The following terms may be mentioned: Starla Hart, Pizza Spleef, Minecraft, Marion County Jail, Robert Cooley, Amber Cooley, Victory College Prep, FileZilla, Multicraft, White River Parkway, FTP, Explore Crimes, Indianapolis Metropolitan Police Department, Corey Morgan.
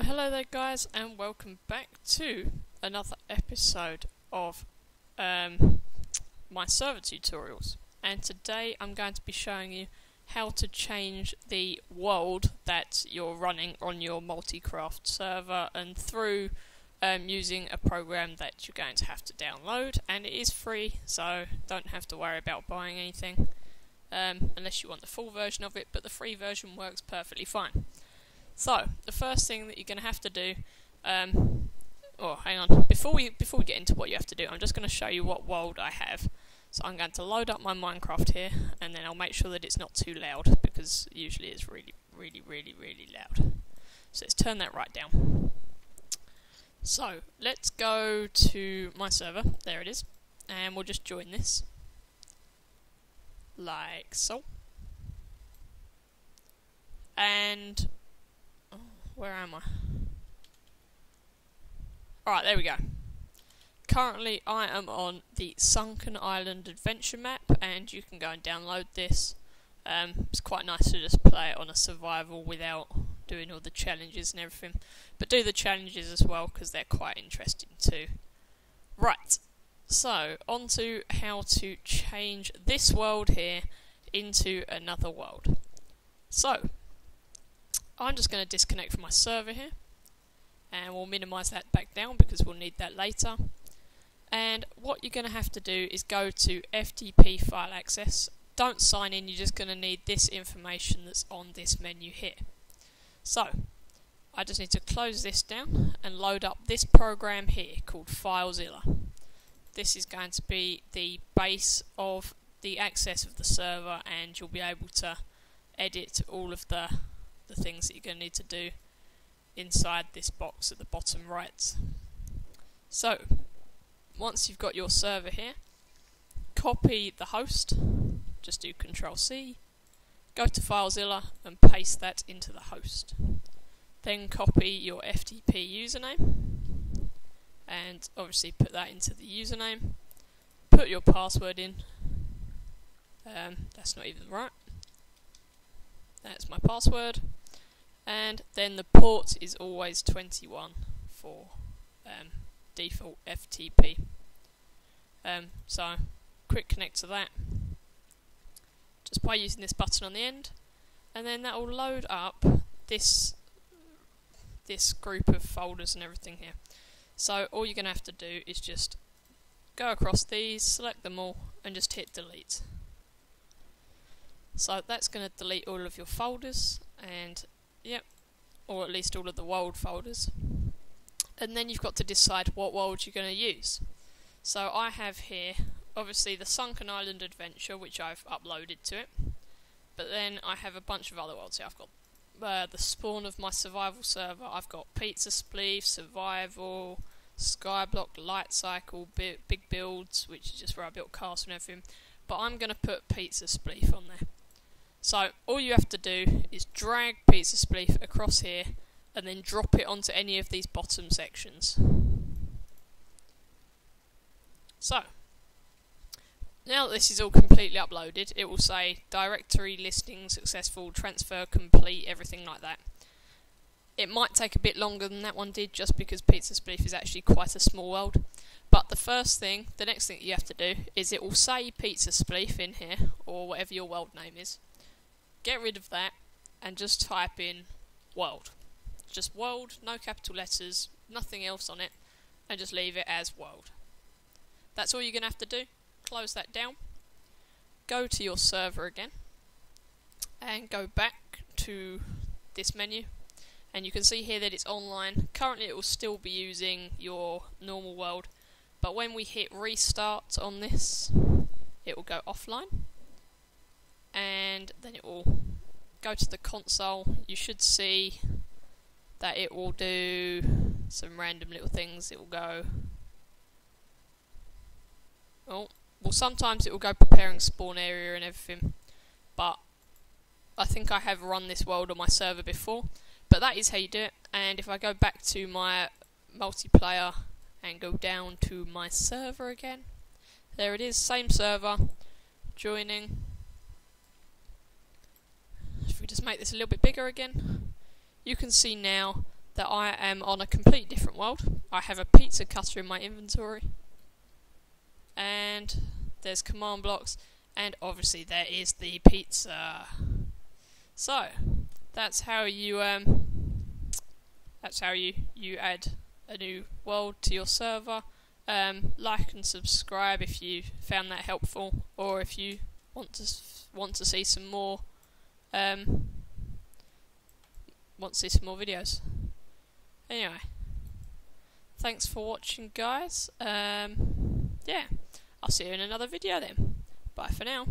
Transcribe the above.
Hello there guys, and welcome back to another episode of my server tutorials. And today I'm going to be showing you how to change the world that you're running on your Multicraft server, and through using a program that you're going to have to download, and it is free, so don't have to worry about buying anything unless you want the full version of it, but the free version works perfectly fine. So the first thing that you're going to have to do, oh, hang on, before we get into what you have to do, I'm just going to show you what world I have. So I'm going to load up my Minecraft here, and then I'll make sure that it's not too loud, because usually it's really loud. So let's turn that right down. So let's go to my server, there it is, and we'll just join this, like so. And where am I? Alright, there we go. Currently I am on the Sunken Island adventure map, and you can go and download this. It's quite nice to just play it on a survival without doing all the challenges and everything. But do the challenges as well, because they're quite interesting too. Right, so on to how to change this world here into another world. So I'm just going to disconnect from my server here, and we'll minimise that back down because we'll need that later. And what you're going to have to do is go to FTP file access. Don't sign in, you're just going to need this information that's on this menu here. So I just need to close this down and load up this program here called FileZilla. This is going to be the base of the access of the server, and you'll be able to edit all of the things that you're going to need to do inside this box at the bottom right. So once you've got your server here, copy the host, just do Ctrl+C, go to FileZilla and paste that into the host. Then copy your FTP username and obviously put that into the username. Put your password in. That's not even right. That's my password, and then the port is always 21 for default FTP. So quick connect to that just by using this button on the end, and then that will load up this group of folders and everything here. So all you're going to have to do is just go across these, select them all, and just hit delete. So that's going to delete all of your folders, and yep, or at least all of the world folders. And then you've got to decide what world you're going to use. So I have here, obviously, the Sunken Island adventure, which I've uploaded to it. But then I have a bunch of other worlds here. I've got the spawn of my survival server. I've got Pizza Spleef, survival, skyblock, light cycle, big builds, which is just where I built castles and everything. But I'm going to put Pizza Spleef on there. So all you have to do is drag Pizza Spleef across here, and then drop it onto any of these bottom sections. So now that this is all completely uploaded, it will say directory listing successful, transfer complete, everything like that. It might take a bit longer than that one did, just because Pizza Spleef is actually quite a small world. But the next thing that you have to do is it will say Pizza Spleef in here, or whatever your world name is. Get rid of that and just type in world. Just world, no capital letters, nothing else on it, and just leave it as world. That's all you're going to have to do. Close that down. Go to your server again and go back to this menu, and you can see here that it's online. Currently it will still be using your normal world, but when we hit restart on this, it will go offline. And then it will go to the console. You should see that it will do some random little things. It will go, oh, well, sometimes it will go preparing spawn area and everything, but I think I have run this world on my server before. But that is how you do it. And if I go back to my multiplayer and go down to my server again, there it is, same server, joining. If we just make this a little bit bigger again, you can see now that I am on a completely different world. I have a pizza cutter in my inventory, and there's command blocks, and obviously there is the pizza. So that's how you add a new world to your server. Like and subscribe if you found that helpful, or if you want to see some more. Want to see some more videos. Anyway, thanks for watching, guys. Yeah, I'll see you in another video then. Bye for now.